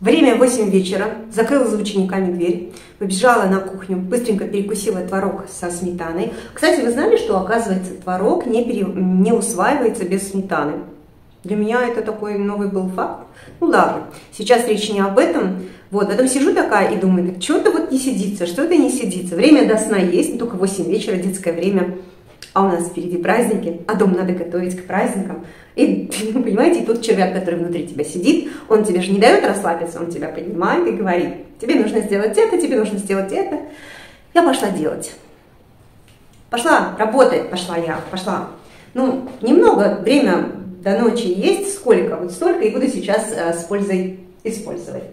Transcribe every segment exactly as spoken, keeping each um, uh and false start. Время восемь вечера, закрыла за учениками дверь, побежала на кухню, быстренько перекусила творог со сметаной. Кстати, вы знали, что, оказывается, творог не, пере... не усваивается без сметаны? Для меня это такой новый был факт. Ну ладно, сейчас речь не об этом. Вот, потом сижу такая и думаю, так что-то вот не сидится, что-то не сидится. Время до сна есть, только восемь вечера, детское время. А у нас впереди праздники, а дом надо готовить к праздникам. И, понимаете, и тут червяк, который внутри тебя сидит, он тебе же не дает расслабиться, он тебя поднимает и говорит, тебе нужно сделать это, тебе нужно сделать это. Я пошла делать. Пошла работать, пошла я, пошла. Ну, немного, время до ночи есть, сколько, вот столько, и буду сейчас э, с пользой использовать.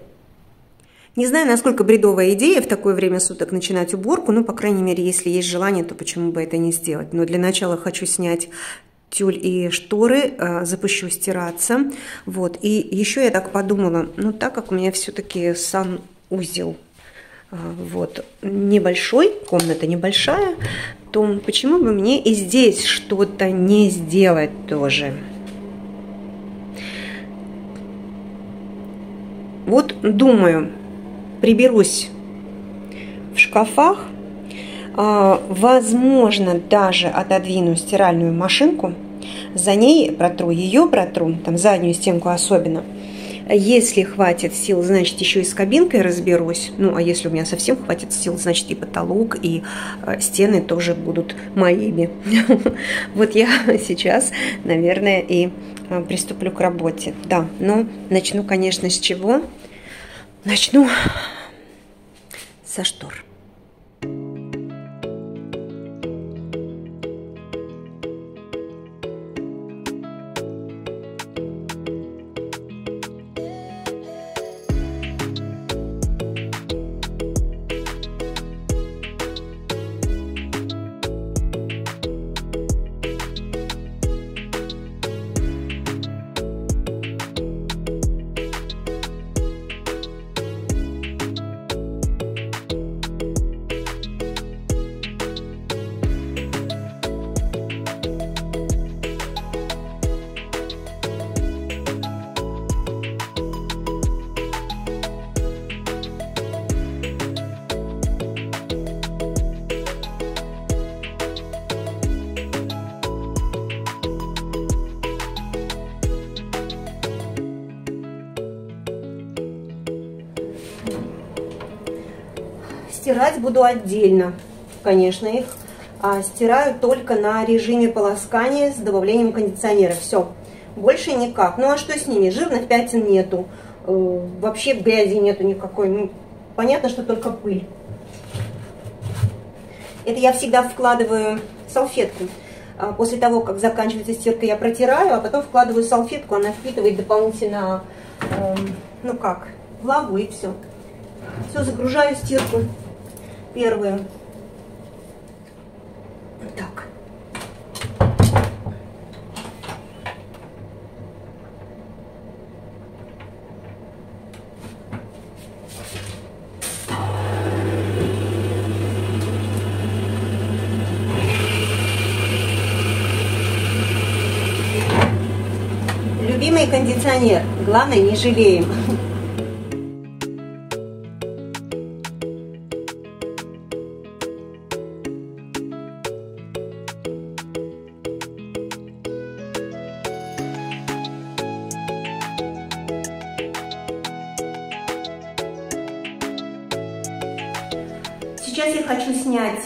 Не знаю, насколько бредовая идея в такое время суток начинать уборку, но, по крайней мере, если есть желание, то почему бы это не сделать. Но для начала хочу снять тюль и шторы, запущу стираться. Вот. И еще я так подумала, ну так как у меня все-таки санузел вот, небольшой, комната небольшая, то почему бы мне и здесь что-то не сделать тоже? Вот думаю... Приберусь в шкафах, возможно, даже отодвину стиральную машинку, за ней протру, ее протру, там заднюю стенку особенно. Если хватит сил, значит, еще и с кабинкой разберусь. Ну, а если у меня совсем хватит сил, значит, и потолок, и стены тоже будут моими. Вот я сейчас, наверное, и приступлю к работе. Да, но начну, конечно, с чего? Начну со штор. Стирать буду отдельно, конечно, их а, стираю только на режиме полоскания с добавлением кондиционера. Все, больше никак. Ну а что с ними? Жирных пятен нету, э, вообще грязи нету никакой. Ну, понятно, что только пыль. Это я всегда вкладываю салфетку. А после того, как заканчивается стирка, я протираю, а потом вкладываю салфетку, она впитывает дополнительно, э, ну как, влагу и все. Все, загружаю стирку. Первое. Так. Любимый кондиционер. Главное, не жалеем. Сейчас я хочу снять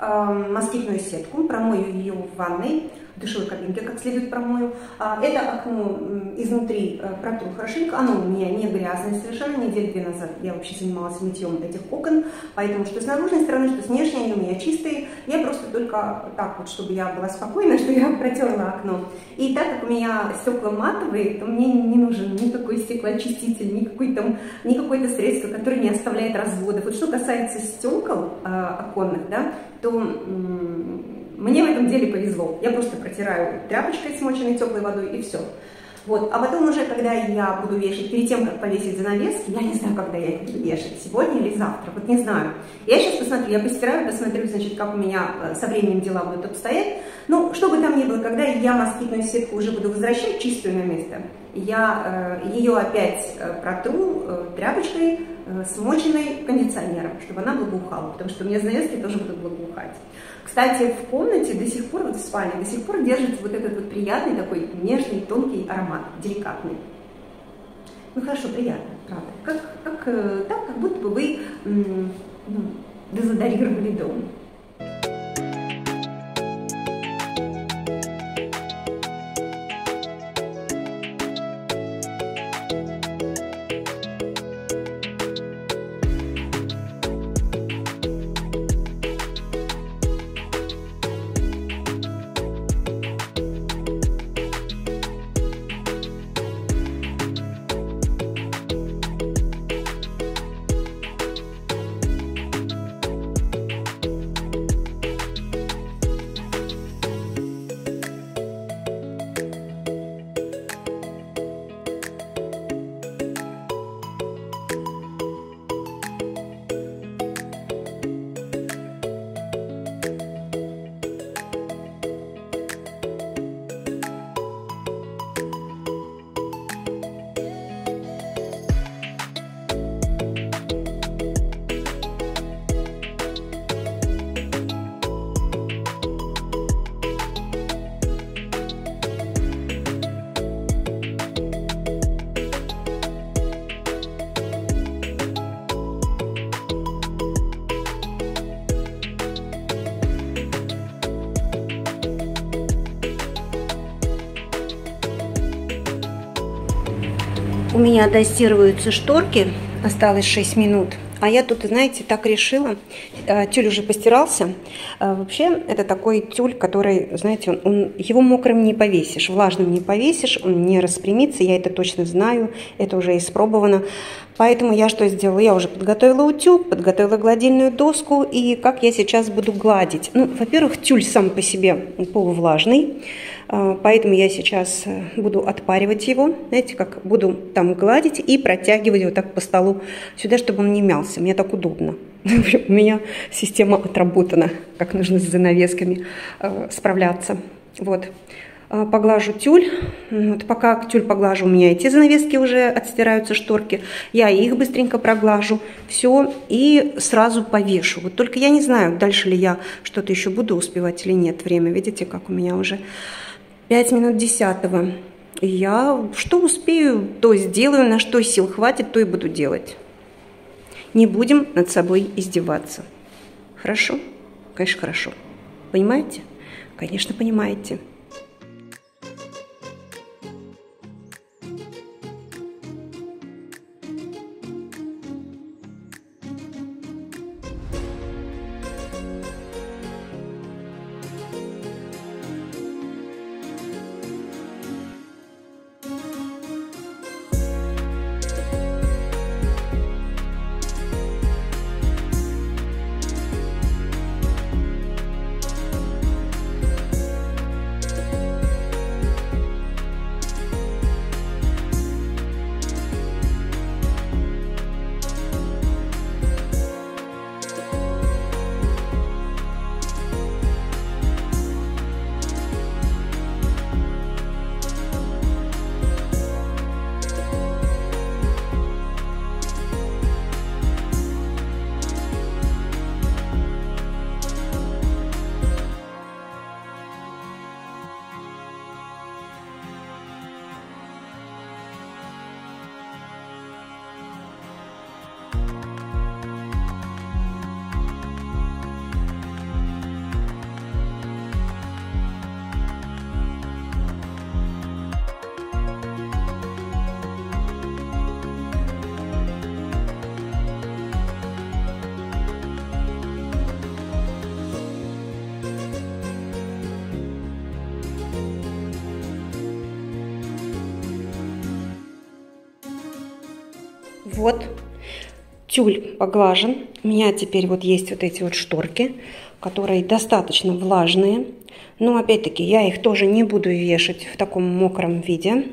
э, москитную сетку, промою ее в ванной, в душевой кабинке как следует промою. А, это окно изнутри э, протру хорошенько, оно у меня не грязное совершенно, недели две назад я вообще занималась мытьем этих окон, поэтому что с наружной стороны, что с внешней, они у меня чистые. Я просто только так вот, чтобы я была спокойна, что я протерла окно. И так как у меня стекла матовые, то мне не нужен никакой стеклоочиститель, никакой там, ни какое-то средство, которое не оставляет разводов. Вот что касается стекол э, оконных, да, то м-м, мне в этом деле повезло. Я просто протираю тряпочкой, смоченной теплой водой, и все. Вот. А потом уже, когда я буду вешать, перед тем, как повесить занавески, я не знаю, когда я их буду вешать, сегодня или завтра, вот не знаю. Я сейчас посмотрю, я постираю, посмотрю, значит, как у меня со временем дела будут обстоять. Ну, что бы там ни было, когда я москитную сетку уже буду возвращать чистую на место, я э, ее опять протру э, тряпочкой, э, смоченной кондиционером, чтобы она благоухала, потому что у меня занавески тоже будут благоухать. Кстати, в комнате до сих пор, вот в спальне, до сих пор держится вот этот вот приятный такой нежный, тонкий аромат, деликатный. Ну хорошо, приятно, правда. Как, как, э, так, как будто бы вы м -м, дезодорировали дом. У меня достируются шторки, осталось шесть минут, а я тут, знаете, так решила, тюль уже постирался, вообще это такой тюль, который, знаете, он, он, его мокрым не повесишь, влажным не повесишь, он не распрямится, я это точно знаю, это уже испробовано, поэтому я что сделала, я уже подготовила утюг, подготовила гладильную доску, и как я сейчас буду гладить, ну, во-первых, тюль сам по себе полувлажный, поэтому я сейчас буду отпаривать его, знаете, как буду там гладить и протягивать вот так по столу сюда, чтобы он не мялся. Мне так удобно. У меня система отработана, как нужно с занавесками э, справляться. Вот. Поглажу тюль. Вот пока тюль поглажу, у меня эти занавески уже отстираются, шторки. Я их быстренько проглажу. Все. И сразу повешу. Вот только я не знаю, дальше ли я что-то еще буду успевать или нет. Время, видите, как у меня уже... пять минут десятого. Я что успею, то сделаю, на что сил хватит, то и буду делать. Не будем над собой издеваться. Хорошо? Конечно, хорошо. Понимаете? Конечно, понимаете. Вот, тюль поглажен. У меня теперь вот есть вот эти вот шторки, которые достаточно влажные. Но опять-таки я их тоже не буду вешать в таком мокром виде.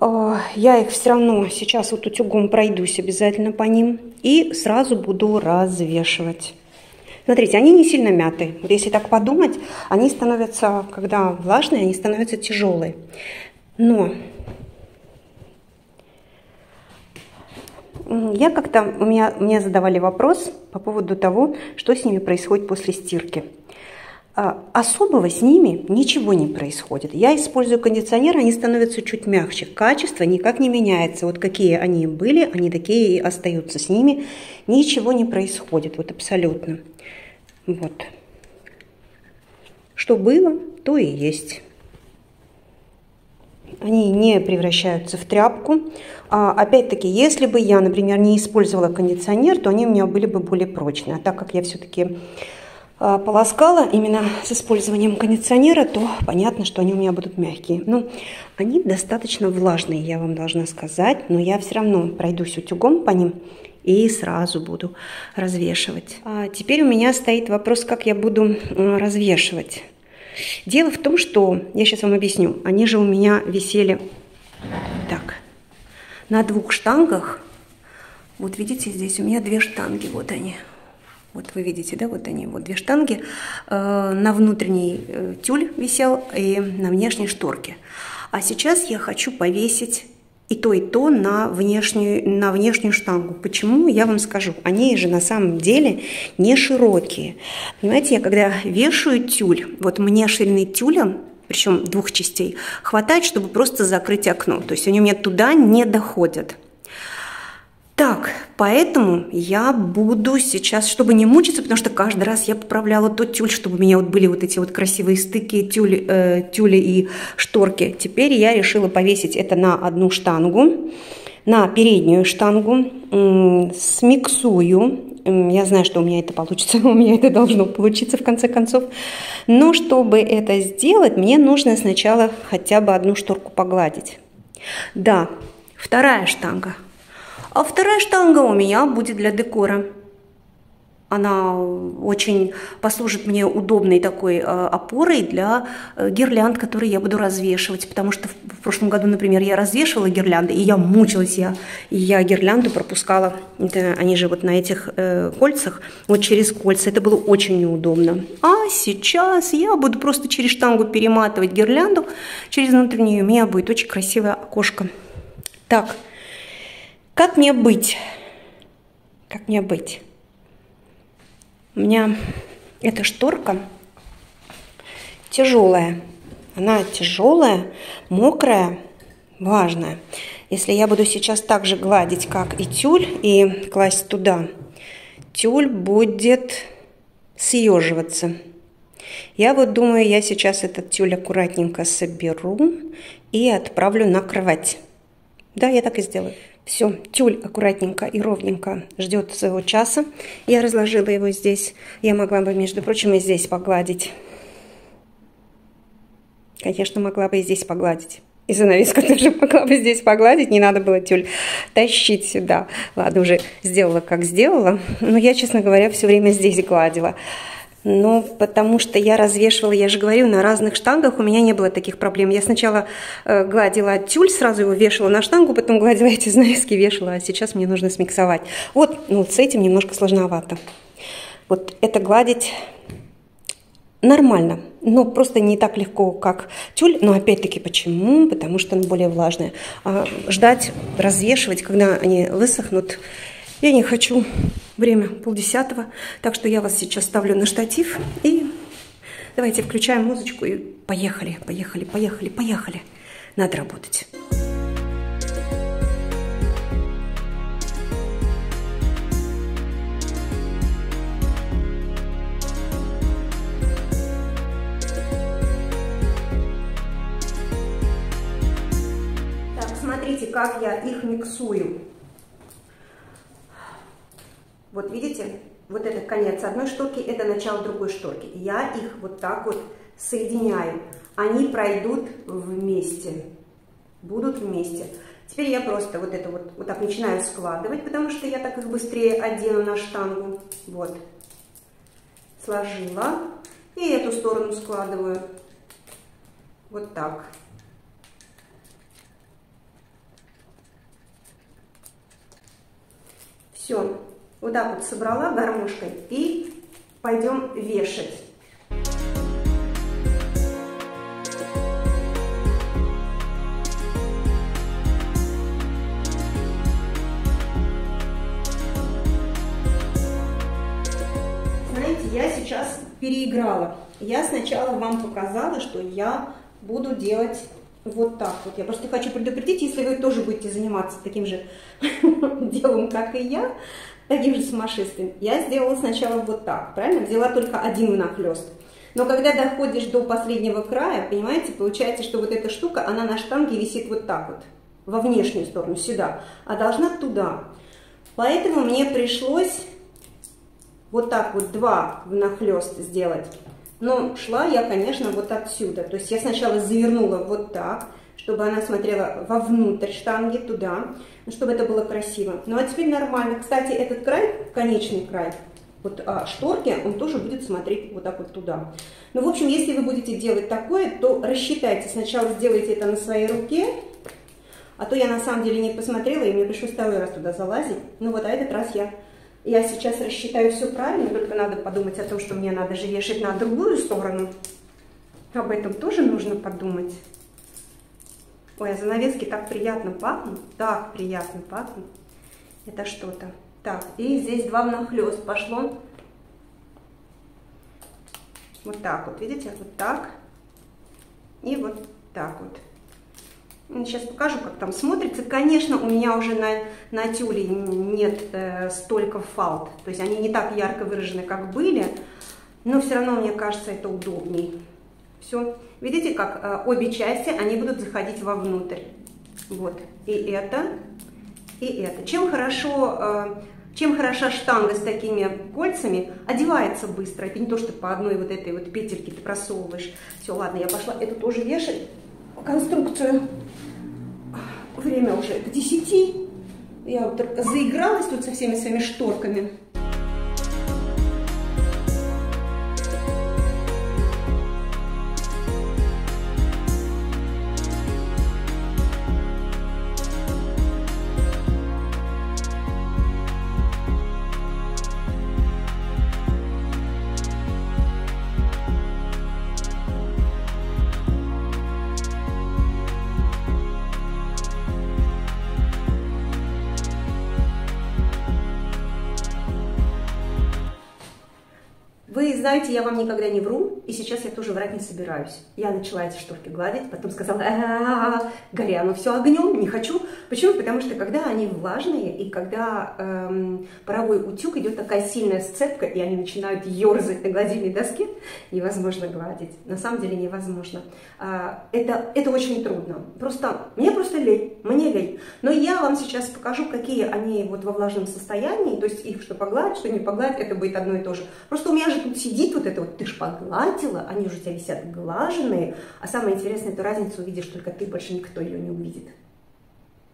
Я их все равно сейчас вот утюгом пройдусь обязательно по ним и сразу буду развешивать. Смотрите, они не сильно мяты. Вот если так подумать, они становятся, когда влажные, они становятся тяжелые. Но я как-то, у меня, мне задавали вопрос по поводу того, что с ними происходит после стирки. Особого с ними ничего не происходит. Я использую кондиционер, они становятся чуть мягче. Качество никак не меняется. Вот какие они были, они такие и остаются с ними. Ничего не происходит, вот абсолютно. Вот. Что было, то и есть. Они не превращаются в тряпку. А, опять-таки, если бы я, например, не использовала кондиционер, то они у меня были бы более прочные. А так как я все-таки полоскала именно с использованием кондиционера, то понятно, что они у меня будут мягкие. Но они достаточно влажные, я вам должна сказать, но я все равно пройдусь утюгом по ним и сразу буду развешивать. А теперь у меня стоит вопрос, как я буду развешивать. Дело в том, что, я сейчас вам объясню, они же у меня висели так, на двух штангах. Вот видите, здесь у меня две штанги, вот они. Вот вы видите, да, вот они, вот две штанги. На внутренний тюль висел и на внешней шторке. А сейчас я хочу повесить и то, и то на внешнюю, на внешнюю штангу. Почему, я вам скажу. Они же на самом деле не широкие. Понимаете, я когда вешаю тюль, вот мне ширины тюля, причем двух частей, хватает, чтобы просто закрыть окно. То есть они у меня туда не доходят. Так, поэтому я буду сейчас, чтобы не мучиться, потому что каждый раз я поправляла тот тюль, чтобы у меня вот были вот эти вот красивые стыки, тюли, э, тюли и шторки. Теперь я решила повесить это на одну штангу, на переднюю штангу, смиксую. Я знаю, что у меня это получится, у меня это должно получиться в конце концов. Но чтобы это сделать, мне нужно сначала хотя бы одну шторку погладить. Да, вторая штанга. А вторая штанга у меня будет для декора. Она очень послужит мне удобной такой опорой для гирлянд, которые я буду развешивать. Потому что в прошлом году, например, я развешивала гирлянды, и я мучилась. Я, я гирлянду пропускала, это, они же вот на этих э, кольцах, вот через кольца. Это было очень неудобно. А сейчас я буду просто через штангу перематывать гирлянду. Через внутреннюю у меня будет очень красивое окошко. Так. Как мне быть? Как мне быть? У меня эта шторка тяжелая. Она тяжелая, мокрая, влажная. Если я буду сейчас так же гладить, как и тюль, и класть туда, тюль будет съеживаться. Я вот думаю, я сейчас этот тюль аккуратненько соберу и отправлю на кровать. Да, я так и сделаю. Все, тюль аккуратненько и ровненько ждет своего часа. Я разложила его здесь. Я могла бы, между прочим, и здесь погладить. Конечно, могла бы и здесь погладить. И занавеску тоже могла бы здесь погладить. Не надо было тюль тащить сюда. Ладно, уже сделала, как сделала. Но я, честно говоря, все время здесь гладила. Ну, потому что я развешивала, я же говорю, на разных штангах у меня не было таких проблем. Я сначала э, гладила тюль, сразу его вешала на штангу, потом гладила эти занавески, вешала, а сейчас мне нужно смиксовать. Вот, ну, вот с этим немножко сложновато. Вот это гладить нормально, но просто не так легко, как тюль. Но опять-таки почему? Потому что она более влажная. А ждать, развешивать, когда они высохнут, я не хочу. Время полдесятого, так что я вас сейчас ставлю на штатив и давайте включаем музычку и поехали, поехали, поехали, поехали. Надо работать. Так, смотрите, как я их миксую. Вот видите, вот это конец одной шторки, это начало другой шторки. Я их вот так вот соединяю. Они пройдут вместе, будут вместе. Теперь я просто вот это вот, вот так начинаю складывать, потому что я так их быстрее одену на штангу. Вот. Сложила. И эту сторону складываю. Вот так. Все, вот так вот собрала гармошкой и пойдем вешать. Знаете, я сейчас переиграла. Я сначала вам показала, что я буду делать вот так вот. Я просто хочу предупредить, если вы тоже будете заниматься таким же делом, как и я, таким же сумасшествием. Я сделала сначала вот так, правильно? Взяла только один нахлёст. Но когда доходишь до последнего края, понимаете, получается, что вот эта штука, она на штанге висит вот так вот, во внешнюю сторону, сюда, а должна туда. Поэтому мне пришлось вот так вот два внахлёст сделать. Но шла я, конечно, вот отсюда. То есть я сначала завернула вот так, чтобы она смотрела вовнутрь штанги, туда, чтобы это было красиво. Ну а теперь нормально. Кстати, этот край, конечный край, вот а, шторки, он тоже будет смотреть вот так вот туда. Ну, в общем, если вы будете делать такое, то рассчитайте. Сначала сделайте это на своей руке, а то я на самом деле не посмотрела, и мне пришлось второй раз туда залазить. Ну вот, а этот раз я... Я сейчас рассчитаю все правильно, только надо подумать о том, что мне надо же вешать на другую сторону. Об этом тоже нужно подумать. Ой, а занавески так приятно пахнут, так приятно пахнут. Это что-то. Так, и здесь два внахлёст пошло. Вот так вот, видите? Вот так. И вот так вот. Сейчас покажу, как там смотрится. Конечно, у меня уже на, на тюле нет э, столько фалд. То есть они не так ярко выражены, как были. Но все равно, мне кажется, это удобней. Все. Видите, как э, обе части, они будут заходить вовнутрь. Вот. И это, и это. Чем хорошо... Э, Чем хороша штанга с такими кольцами, одевается быстро. Это не то, что по одной вот этой вот петельке ты просовываешь. Все, ладно, я пошла эту тоже вешать. Конструкцию. Время уже к десяти. Я вот только заигралась тут со всеми своими шторками. Вы знаете, я вам никогда не вру, и сейчас я тоже врать не собираюсь. Я начала эти шторки гладить, потом сказала, а-а-а, горя, ну все огнем, не хочу. Почему? Потому что когда они влажные, и когда эм, паровой утюг, идет такая сильная сцепка, и они начинают ерзать на гладильной доске, невозможно гладить. На самом деле невозможно. А, это, это очень трудно. Просто, мне просто лень, мне лень. Но я вам сейчас покажу, какие они вот во влажном состоянии, то есть их что погладить, что не погладить, это будет одно и то же. Просто у меня же тут сидит вот это вот, ты ж погладила, они уже у тебя висят глаженные, а самое интересное, эту разницу увидишь только ты, больше никто ее не увидит.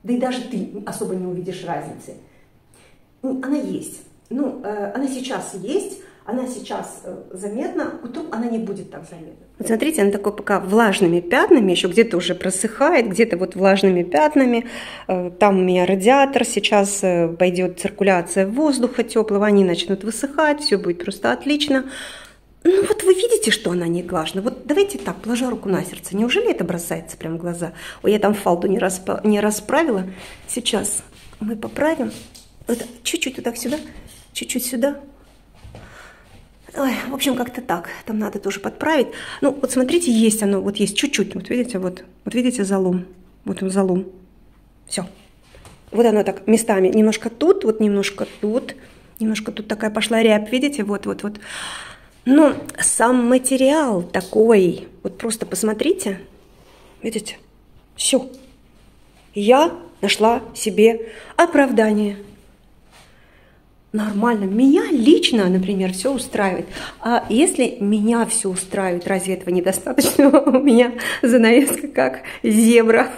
Да и даже ты особо не увидишь разницы. Она есть, ну, она сейчас есть, она сейчас заметна, утром она не будет так заметна. Вот смотрите, она такой пока влажными пятнами, еще где-то уже просыхает, где-то вот влажными пятнами. Там у меня радиатор, сейчас пойдет циркуляция воздуха теплого, они начнут высыхать, все будет просто отлично. Ну вот вы видите, что она не глажена. Вот давайте так, положа руку на сердце. Неужели это бросается прямо в глаза? Ой, я там фалду не, распа... не расправила. Сейчас мы поправим. Чуть-чуть вот так сюда, чуть-чуть сюда. Ой, в общем, как-то так. Там надо тоже подправить. Ну, вот смотрите, есть оно, вот есть чуть-чуть. Вот видите, вот, вот видите залом. Вот он залом. Все. Вот оно так местами. Немножко тут, вот немножко тут. Немножко тут такая пошла рябь, видите? Вот-вот-вот. Но сам материал такой. Вот просто посмотрите. Видите? Все. Я нашла себе оправдание. Нормально. Меня лично, например, все устраивает. А если меня все устраивает, разве этого недостаточно? У меня занавеска как зебра.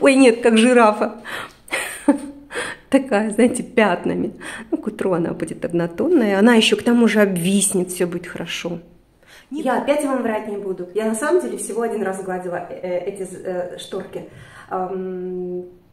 Ой, нет, как жирафа. Такая, знаете, пятнами. Ну, к утру она будет однотонная. Она еще к тому же обвиснет, все будет хорошо. Я опять вам врать не буду. Я на самом деле всего один раз гладила эти шторки.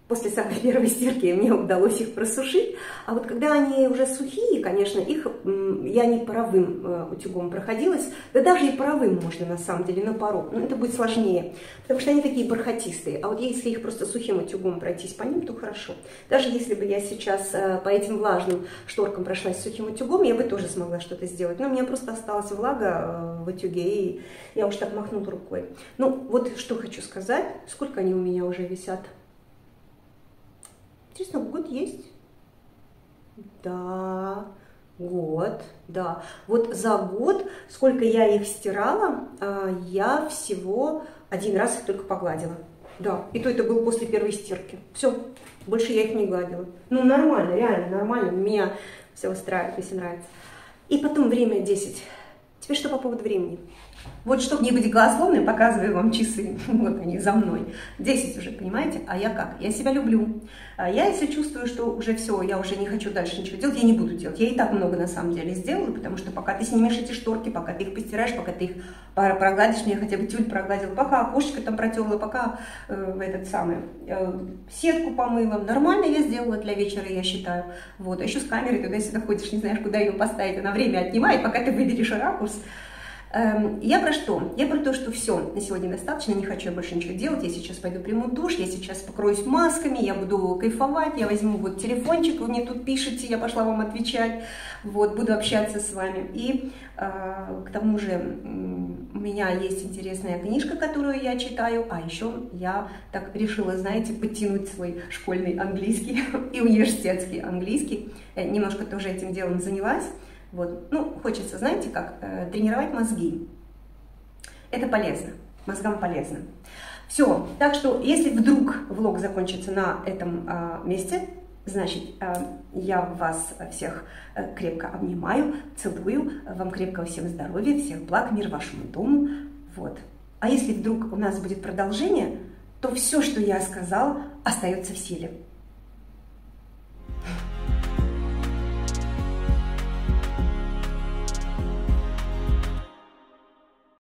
после самой первой стирки мне удалось их просушить. А вот когда они уже сухие, конечно, их я не паровым утюгом проходилась. Да даже и паровым можно, на самом деле, на пару. Но это будет сложнее, потому что они такие бархатистые. А вот если их просто сухим утюгом пройтись по ним, то хорошо. Даже если бы я сейчас по этим влажным шторкам прошлась сухим утюгом, я бы тоже смогла что-то сделать. Но у меня просто осталась влага в утюге, и я уж так махнула рукой. Ну, вот что хочу сказать. Сколько они у меня уже висят? Честно, год есть? Да, год, да. Вот за год, сколько я их стирала, я всего один раз их только погладила. Да, и то это было после первой стирки. Все, больше я их не гладила. Ну, нормально, реально нормально. Меня все устраивает, мне все нравится. И потом время десять. Теперь что по поводу времени? Вот, чтобы не быть голословной, показываю вам часы. Вот они за мной. десять уже, понимаете? А я как? Я себя люблю. Я, если чувствую, что уже все, я уже не хочу дальше ничего делать, я не буду делать. Я и так много, на самом деле, сделала, потому что пока ты снимешь эти шторки, пока ты их постираешь, пока ты их прогладишь, мне хотя бы тюль прогладила, пока окошечко там протерла, пока э, этот самый, э, сетку помыла. Нормально я сделала для вечера, я считаю. Вот. А еще с камерой туда-сюда ходишь, не знаешь, куда ее поставить. Она время отнимает, пока ты выберешь ракурс. Я про что? Я про то, что все, на сегодня достаточно, не хочу я больше ничего делать, я сейчас пойду приму душ, я сейчас покроюсь масками, я буду кайфовать, я возьму вот телефончик, вы мне тут пишете, я пошла вам отвечать, вот, буду общаться с вами. И э, к тому же у меня есть интересная книжка, которую я читаю, а еще я так решила, знаете, подтянуть свой школьный английский и университетский английский, я немножко тоже этим делом занялась. Вот. Ну, хочется, знаете, как э, тренировать мозги. Это полезно, мозгам полезно. Все, так что, если вдруг влог закончится на этом э, месте, значит, э, я вас всех э, крепко обнимаю, целую, вам крепкого всем здоровья, всех благ, мир вашему дому. Вот. А если вдруг у нас будет продолжение, то все, что я сказала, остается в силе.